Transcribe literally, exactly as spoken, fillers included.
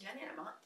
Yeah, I need a month.